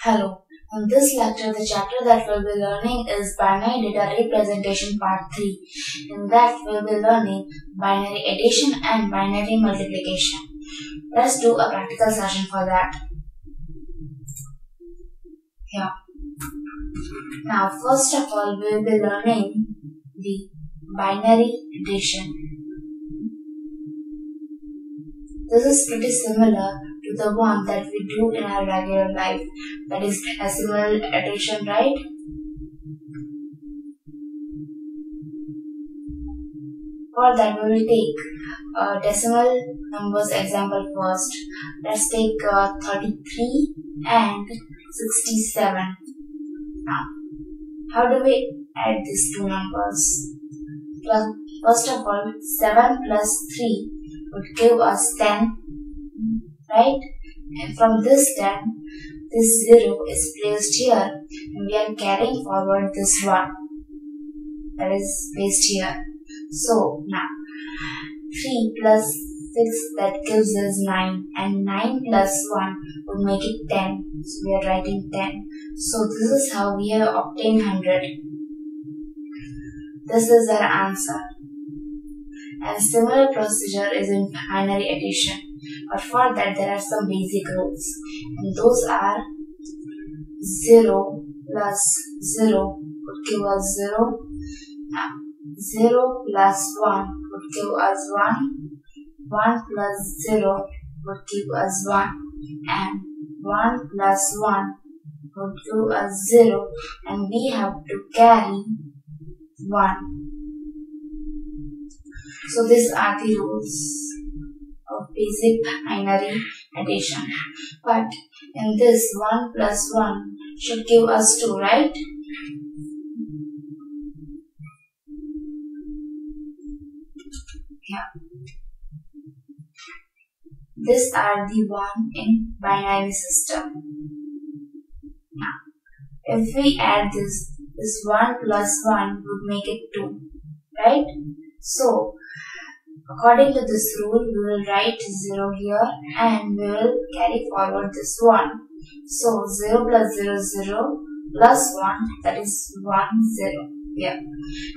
Hello, in this lecture the chapter that we'll be learning is Binary Data Representation Part 3. In that we'll be learning binary addition and binary multiplication. Let's do a practical session for that. Yeah. Now first of all we'll be learning the binary addition. This is pretty similar to the one that we do in our regular life, that is decimal addition, right? For that we will take decimal numbers example first. Let's take 33 and 67. Now, how do we add these two numbers? First of all, 7 plus 3 would give us 10. Right? And from this 10, this 0 is placed here and we are carrying forward this 1 that is placed here. So now 3 plus 6, that gives us 9, and 9 plus 1 would make it 10. So we are writing 10. So this is how we have obtained 100. This is our answer. And similar procedure is in binary addition. But for that there are some basic rules, and those are 0 plus 0 would give us 0, 0 plus 1 would give us 1, 1 plus 0 would give us 1, and 1 plus 1 would give us 0, and we have to carry 1. So these are the rules of basic binary addition. But in this 1 plus 1 should give us 2, right? Yeah. These are the 1 in binary system. Now, if we add this 1 plus 1 would make it 2, right? So, according to this rule, we will write 0 here and we will carry forward this 1. So 0 plus 0, 0 plus 1, that is 1, 0 here.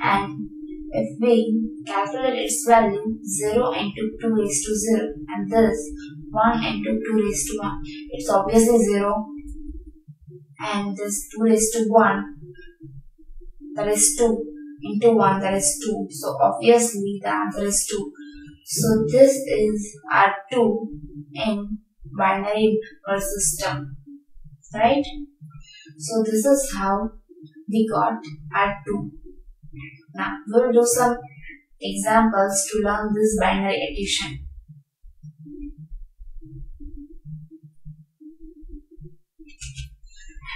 And if we calculate its value, 0 into 2 raised to 0, and this 1 into 2 raised to 1, it's obviously 0, and this 2 raised to 1, that is 2, into 1, that is 2. So obviously the answer is 2. So this is our 2 in binary number system, right? So this is how we got our 2. Now we will do some examples to learn this binary addition.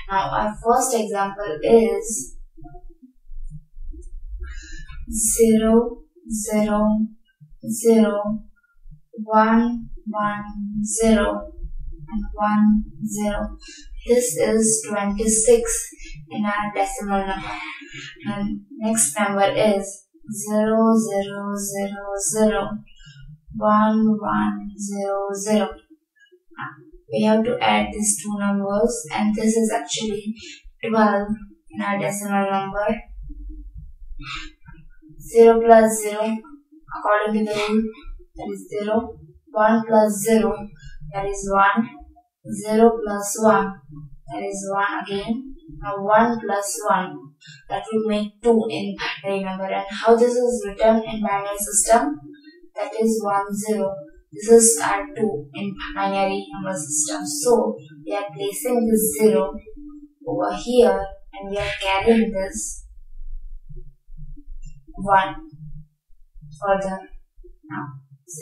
Now our first example is 0 0 0 1 1 0 and 1 0. This is 26 in our decimal number. And next number is 0 0 0 0 1 1 0 0. We have to add these two numbers, and this is actually 12 in our decimal number. 0 plus 0, according to the rule, that is 0, 1 plus 0, that is 1, 0 plus 1, that is 1 again. Now 1 plus 1, that will make 2 in binary number. And how this is written in binary system? That is 1, 0. This is our 2 in binary number system. So we are placing this 0 over here and we are carrying this 1 further. Now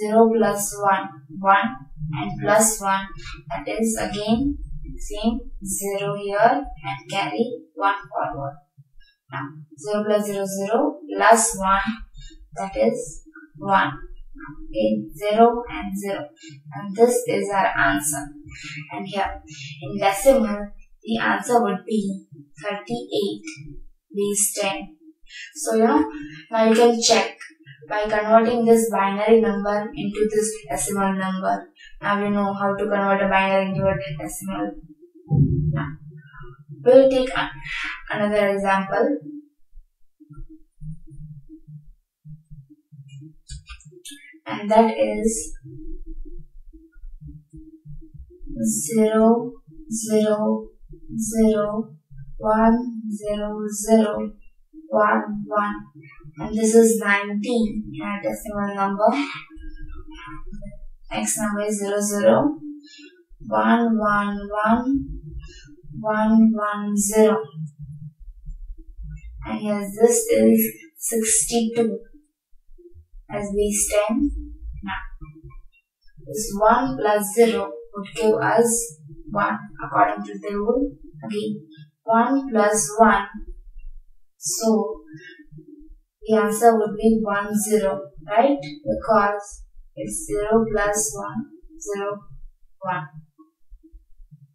0 plus 1, 1 and plus 1, that is again same 0 here and carry 1 forward. Now 0 plus 0, 0 plus 1, that is 1. Okay, 0 and 0, and this is our answer. And here in decimal the answer would be 38 base 10. So now you can check by converting this binary number into this decimal number. Now you know how to convert a binary into a decimal. We'll take another example. And that is 0 0 0 1 0 0 1 1, and this is 19, a decimal number. Next number is 0 0 1 1 1 1 0, and yes, this is 62 as we stand now. This 1 plus 0 would give us 1 according to the rule. Again, 1 plus 1. So, the answer would be 1, 0, right? Because it's 0 plus 1, 0, 1.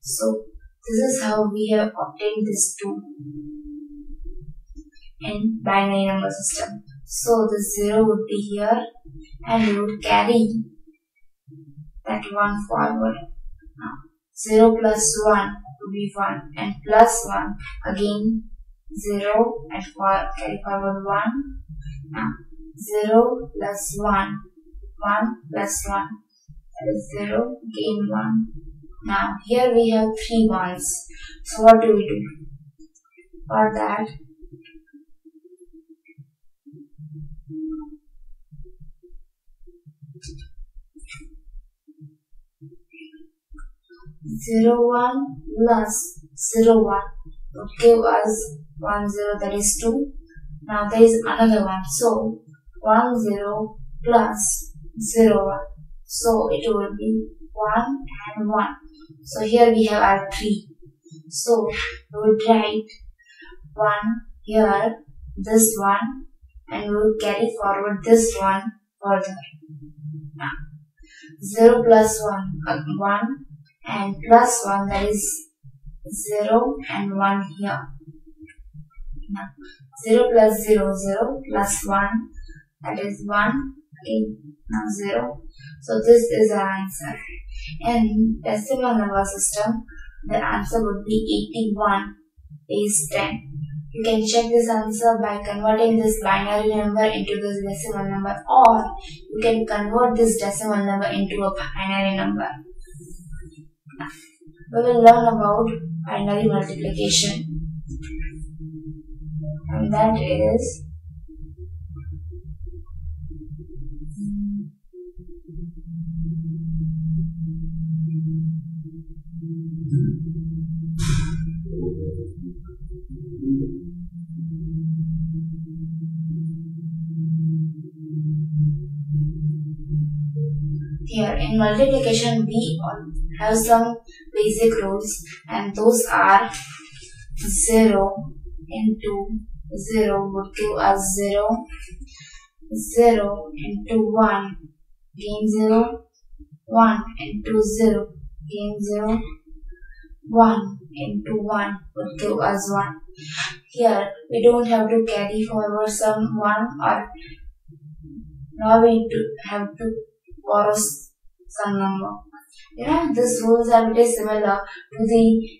So, this is how we have obtained this 2 in binary number system. So, the 0 would be here and we would carry that 1 forward. Now, 0 plus 1 would be 1 and plus 1, again 0 and carry forward 1. Now, 0 plus 1, 1 plus 1, that is 0, again 1. Now, here we have 3 1's. So, what do we do? For that, Zero 1 plus 0 1 would give us 1 0, that is 2. Now there is another one, so 1 0 plus 0 1, so it will be 1 and 1. So here we have our 3. So we would write 1 here, this one, and we would carry forward this one further. Now 0 plus 1 and plus 1, that is 0 and 1 here. Now, 0 plus 0, 0 plus 1, that is 1, okay, now 0. So this is our answer. In decimal number system, the answer would be 81 is 10. You can check this answer by converting this binary number into this decimal number, or you can convert this decimal number into a binary number. We will learn about binary multiplication, and that is 10. Here in multiplication we have some basic rules, and those are 0 into 0 would give us 0, 0 into 1 gain 0, 1 into 0 gain 0, 1 into 1 would give us 1. Here we don't have to carry forward some 1, or now we have to borrow some number. These rules are very similar to the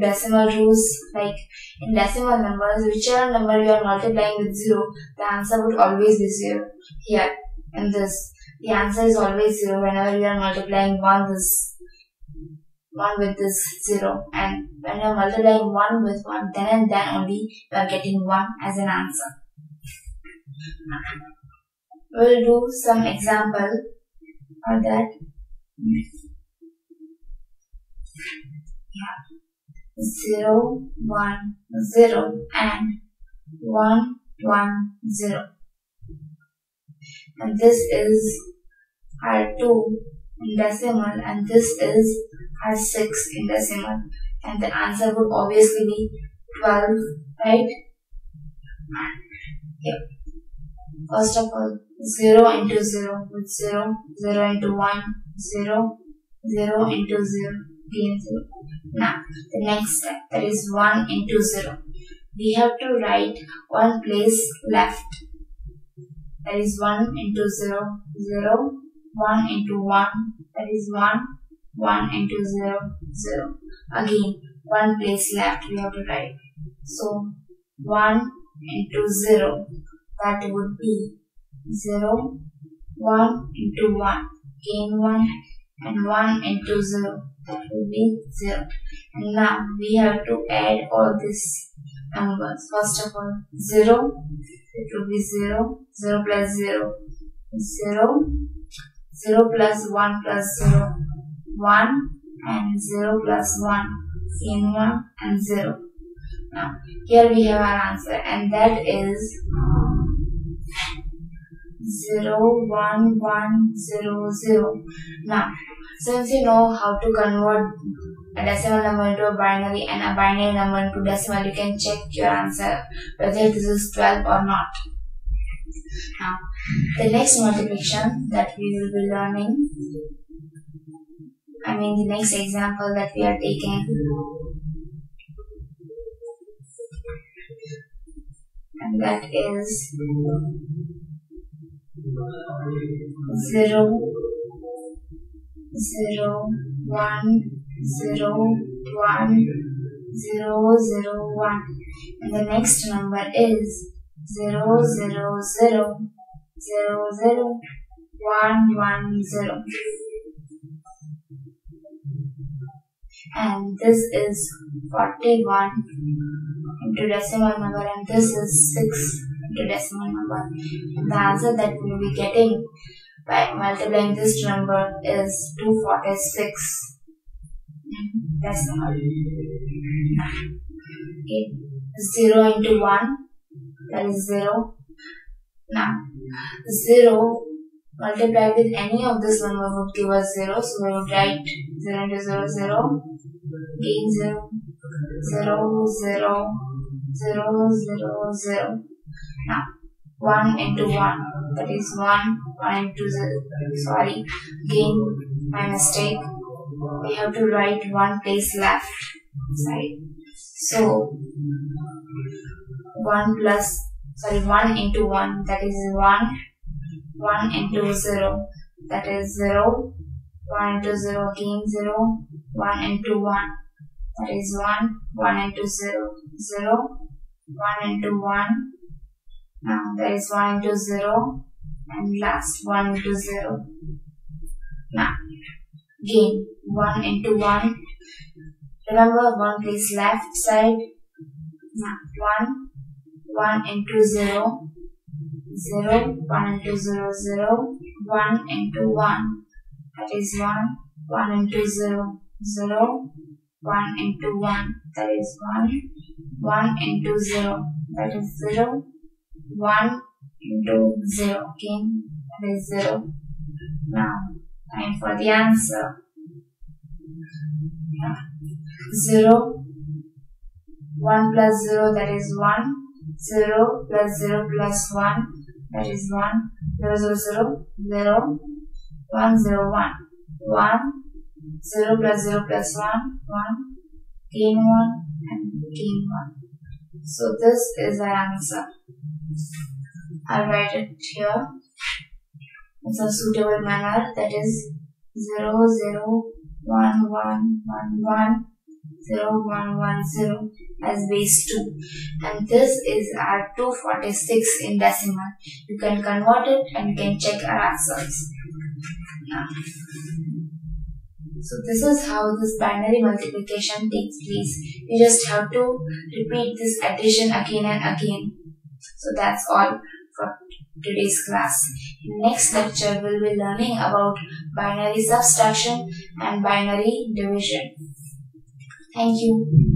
decimal rules. Like in decimal numbers, whichever number you are multiplying with 0, the answer would always be 0. Here, in this, the answer is always 0 whenever you are multiplying 1 with this 0. And when you are multiplying 1 with 1, then and then only you are getting 1 as an answer. We will do some example for that. 0 1 0 and 1 1 0, and this is our 2 in decimal, and this is our 6 in decimal, and the answer would obviously be 12, right? Yep. First of all, 0 into 0 with 0, 0 into 1, 0, 0 into 0, gain 0. Now, the next step, that is 1 into 0. We have to write one place left. That is 1 into 0, 0, 1 into 1, that is 1, 1 into 0, 0. Again, one place left we have to write. So 1 into 0, that would be 0, 1 into 1, gain 1, and 1 into 0, that will be 0. And now we have to add all these numbers. First of all, 0, it will be 0, 0 plus 0, 0, 0 plus 1 plus 0, 1, and 0 plus 1, same 1 and 0. Now, here we have our answer, and that is 0, 1, 1, 0, 0. Now, since you know how to convert a decimal number into a binary and a binary number into decimal, you can check your answer whether this is 12 or not. Now, the next multiplication that we will be learning, the next example that we are taking, and that is 0 0 1 0 1 0 0 1, and the next number is 0 0 0 0 0 1 1 0, and this is 41 into decimal number, and this is 6 into decimal number. And the answer that we will be getting by multiplying this number is 246 decimal. Okay. 0 into 1, that is 0. Now, 0 multiplied with any of this number would give us 0, so we would write 0 into 0, 0, gain 0, 0, 0, 0, 0, 0. Now, 1 into 1, that is 1, 1 into 0, sorry, again, my mistake, we have to write one place left side. So, 1 into 1, that is 1, 1 into 0, that is 0, 1 into 0, again 0, 1 into 1, that is 1, 1 into 0, 0, 1 into 1. Now, there is 1 into 0, and last 1 into 0. Now, again, 1 into 1. Remember, one place left side. Now, 1 into 0, 0, 1 into 0, 0, 1 into 1. That is 1, 1 into 0, 0, 1 into 1. That is 1, 1 into 0. That is 0. 1 into 0, okay, that is 0. Now, time for the answer. 0, 1 plus 0, that is 1, 0 plus 0 plus 1, that is 1, 0, 0, 0, 0, 1, 0, 1, 1, 0 plus 1, 1, gain 1, and gain 1. So, this is our answer. I'll write it here. It's a suitable manner, that is 0, 0, 1, 1, 1, 1, 0, 1, 1, 0 as base 2. And this is our 246 in decimal. You can convert it and you can check our answers. Now, so this is how this binary multiplication takes place. You just have to repeat this addition again and again. So that's all for today's class. In next lecture, we'll be learning about binary subtraction and binary division. Thank you.